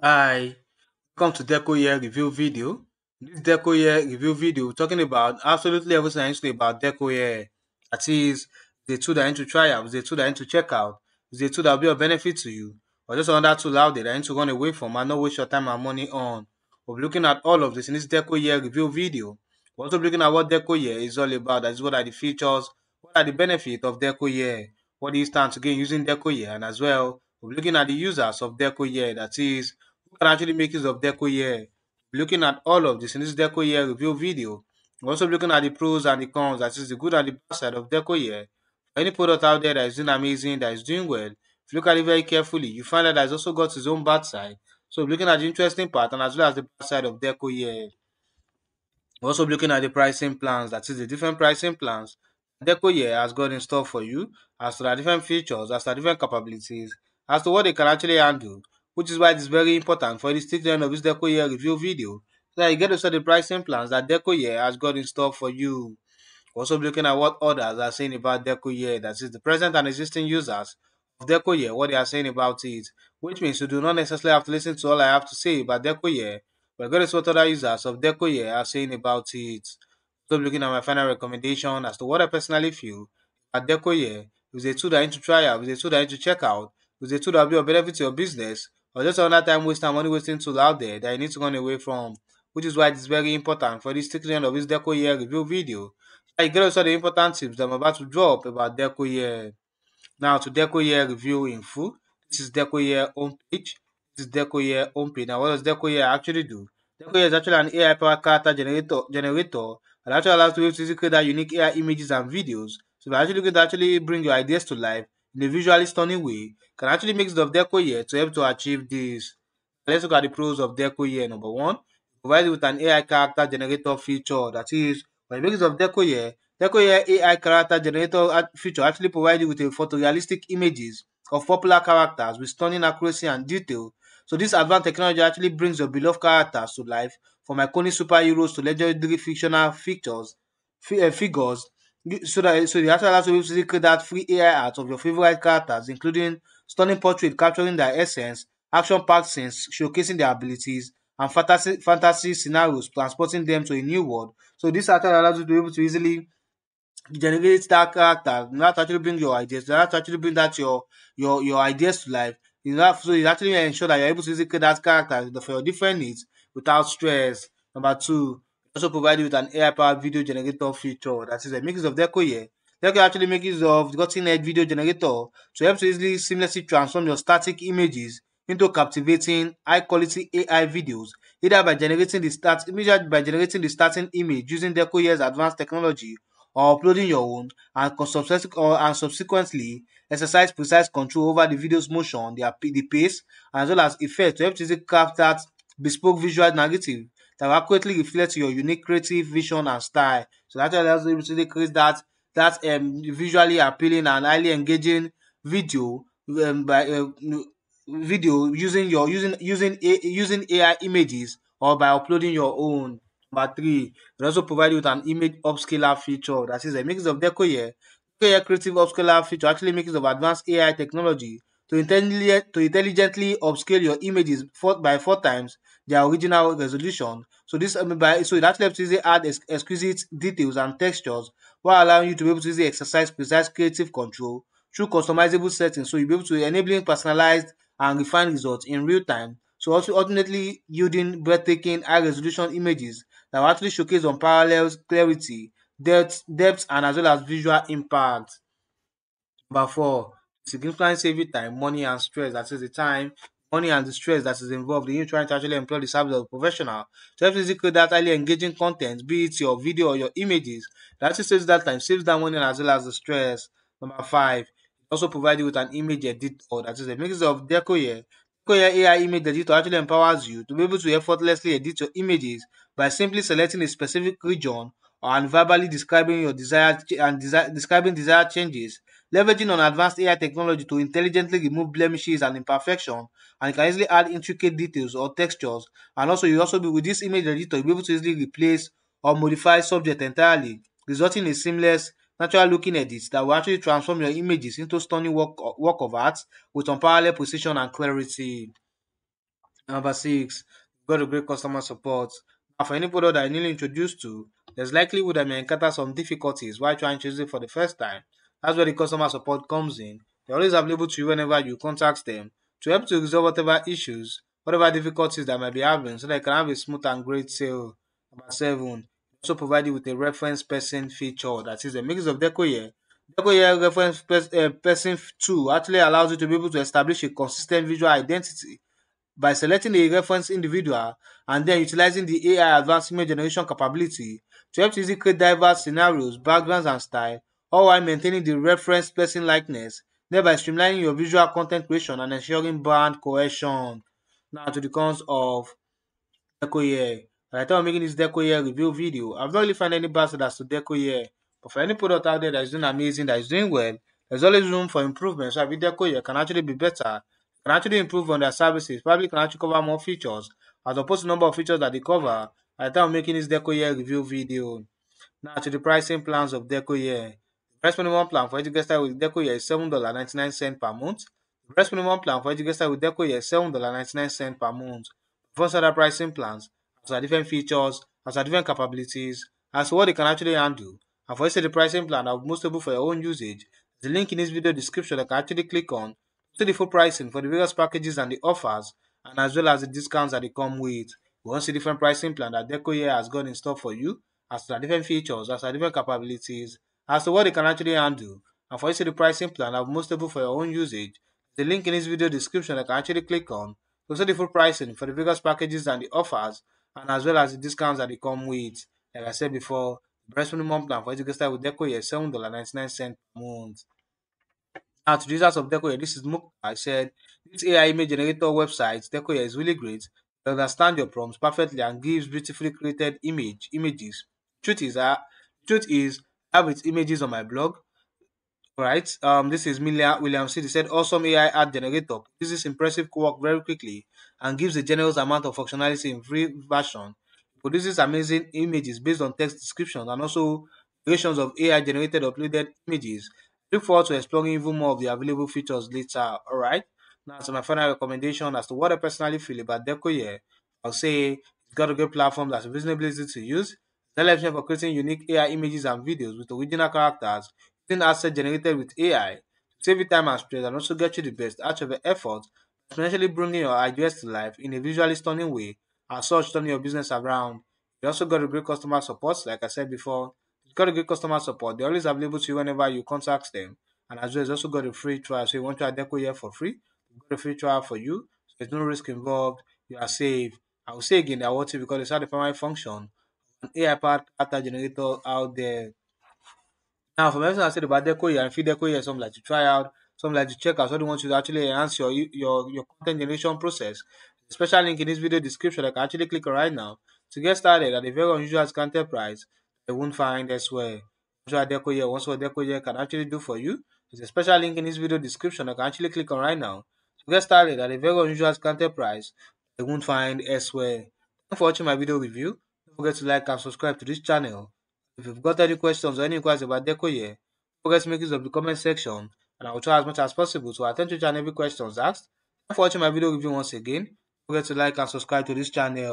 Hi, welcome to Decohere review video. This Decohere review video we're talking about absolutely everything I need to know about Decohere. That is the tool that I need to try out, the tool that I need to check out, the tool that will be of benefit to you, or just another tool out there that I need to run away from and not waste your time and money on. We'll be looking at all of this in this Decohere review video. We're also looking at what Decohere is all about. That is, what are the features, what are the benefits of Decohere, what do you stand to gain using Decohere, and as well, we'll be looking at the users of Decohere. That is, who can actually make use of Decohere. Looking at all of this in this Decohere review video. We're also looking at the pros and the cons, that is the good and the bad side of Decohere. Any product out there that is doing amazing, that is doing well, if you look at it very carefully, you find that it's also got its own bad side. So we're looking at the interesting part and as well as the bad side of Decohere. We're also looking at the pricing plans, that is the different pricing plans Decohere has got in store for you, as to the different features, as to the different capabilities, as to what they can actually handle. Which is why it is very important for you to stick to the end of this Decohere review video, so that you get to see the pricing plans that Decohere has got in store for you. Also looking at what others are saying about Decohere, that is the present and existing users of Decohere, what they are saying about it. Which means you do not necessarily have to listen to all I have to say about Decohere, but get to see what other users of Decohere are saying about it. Also looking at my final recommendation as to what I personally feel about Decohere, is a tool that I need to try out, is a tool that I need to check out, is a tool that will be of benefit to your business, or just another time wasting money wasting tool out there that you need to run away from. Which is why it is very important for you to stick to the end of this Decohere review video, so that you get also the important tips that I'm about to drop about Decohere. Now to Decohere review in full. This is Decohere homepage. This is Decohere homepage. Now what does Decohere actually do? Decohere is actually an AI-powered character generator that actually allows you to create that unique AI images and videos. So you're actually going to actually bring your ideas to life in a visually stunning way. Can actually mix the Decohere to help to achieve this. Let's look at the pros of Decohere. Number one, provided with an AI character generator feature. That is, when you mix of Decohere, Decohere AI character generator feature actually provides you with a photorealistic images of popular characters with stunning accuracy and detail. So this advanced technology actually brings your beloved characters to life, from iconic superheroes to legendary fictional figures. So the actual allows you to create that free AI art of your favorite characters, including stunning portraits capturing their essence, action-packed scenes showcasing their abilities, and fantasy scenarios transporting them to a new world. So this actually allows you to be able to easily generate that character, not to actually bring your ideas, not to actually bring that your ideas to life. So it actually ensure that you're able to easily create that character for your different needs without stress. Number two, also provided with an AI-powered video generator feature. That is a mix of Decohere. Decohere actually makes use of the cutting-edge video generator to help to easily seamlessly transform your static images into captivating, high-quality AI videos, either by generating the starting image using Decohere's advanced technology, or uploading your own, and subsequently exercise precise control over the video's motion, the pace, as well as effects to help to easily craft that bespoke visual narrative that accurately reflects your unique creative vision and style. So that allows you to create that visually appealing and highly engaging video using AI images or by uploading your own. Number three, it also provides you with an image upscaler feature. That is a mix of Decohere. Decohere creative upscaler feature actually makes of advanced AI technology to intelligently upscale your images by 4 times their original resolution. So that helps you add exquisite details and textures, while allowing you to be able to easily exercise precise creative control through customizable settings. So you'll be able to enabling personalized and refined results in real time. So also ultimately yielding breathtaking high-resolution images that will actually showcase unparalleled clarity, depth, and as well as visual impact. Number four, significantly save you time, money, and stress. That is the time, money, and the stress that is involved in you trying to actually employ the service of a professional to help you create that highly engaging content, be it your video or your images. That actually saves that time, saves that money, and as well as the stress. Number five, also provide you with an image editor. That is a mix of Decohere. Decohere AI image editor actually empowers you to be able to effortlessly edit your images by simply selecting a specific region and verbally describing your desired changes, leveraging on advanced AI technology to intelligently remove blemishes and imperfection, and you can easily add intricate details or textures. And also, you also be with this image editor, you'll be able to easily replace or modify subject entirely, resulting in a seamless, natural-looking edits that will actually transform your images into stunning work of art with unparalleled precision and clarity. Number 6, got to great customer support. Now, for any product that I'm newly introduced to, there's likelihood I may encounter some difficulties while trying to use it for the first time. That's where the customer support comes in. They're always available to you whenever you contact them to help to resolve whatever issues, whatever difficulties that might be having, so that you can have a smooth and great sale. Number 7, also provided with a reference person feature. That is a mix of Decohere. Decohere reference person 2 actually allows you to be able to establish a consistent visual identity by selecting a reference individual and then utilizing the AI advanced image generation capability to help to easily create diverse scenarios, backgrounds, and style, all while maintaining the reference person likeness, thereby streamlining your visual content creation and ensuring brand cohesion. Now to the cons of Decohere. By the time I'm making this Decohere review video, I've not really found any bad as to Decohere. But for any product out there that is doing amazing, that is doing well, there's always room for improvement. So with Decohere can actually be better, can actually improve on their services, probably can actually cover more features, as opposed to the number of features that they cover by the time I'm making this Decohere review video. Now to the pricing plans of Decohere. The best minimum plan for you to get started with Decohere is $7.99 per month. The best minimum plan for you to get started with Decohere is $7.99 per month. Before other pricing plans, as are different features, as are different capabilities, as to what they can actually handle. And for you to see the pricing plan that will be most suitable for your own usage, the link in this video description that you can actually click on to see the full pricing for the various packages and the offers, and as well as the discounts that they come with. We want to see different pricing plan that Decohere has got in store for you, as to the different features, as to the different capabilities, as to what they can actually handle. And for you to see the pricing plan that will be most suitable for your own usage, the link in this video description that you can actually click on to see the full pricing for the various packages and the offers, and as well as the discounts that they come with. Like I said before, best minimum plan for you to get started with Decohere is $7.99 per month. Now to the users of Decohere, this is Mukta. I said, this AI image generator website, Decohere, is really great. They understand your prompts perfectly and gives beautifully created images. Truth is, I have its images on my blog. Alright, this is Mila Williams. He said, awesome AI ad generator. This is impressive work very quickly and gives a generous amount of functionality in free version. Produces amazing images based on text descriptions and also variations of AI-generated uploaded images. Look forward to exploring even more of the available features later. Alright, now to my final recommendation as to what I personally feel about Decohere. I'll say it's got a great platform that's reasonably easy to use. It's an option for creating unique AI images and videos with original characters using assets generated with AI to save you time and stress, and also get you the best out of your effort, especially bringing your ideas to life in a visually stunning way. As such, turn your business around. You also got a great customer support, like I said before. You got a great customer support. They're always available to you whenever you contact them. And as well, you also got a free trial. So you want to try Decohere for free? You got a free trial for you. So there's no risk involved. You are safe. I will say again, they're worth it because it's the primary function an AI-powered character generator out there. Now, for everything I said about Decohere, and feel Decohere, some like to try out, some like to check out. So they want you to actually enhance your content generation process. Special link in this video description that I can actually click on right now to get started at a very unusual discounted price that you won't find elsewhere. What's what Decohere can actually do for you? There's a special link in this video description that I can actually click on right now to get started at a very unusual discounted price that you won't find elsewhere. Thank you for watching my video review. Don't forget to like and subscribe to this channel. If you've got any questions or any inquiries about Decohere, don't forget to make use of the comment section, and I will try as much as possible to attend to each and every question asked. Thank you for watching my video review once again. Don't forget to like and subscribe to this channel.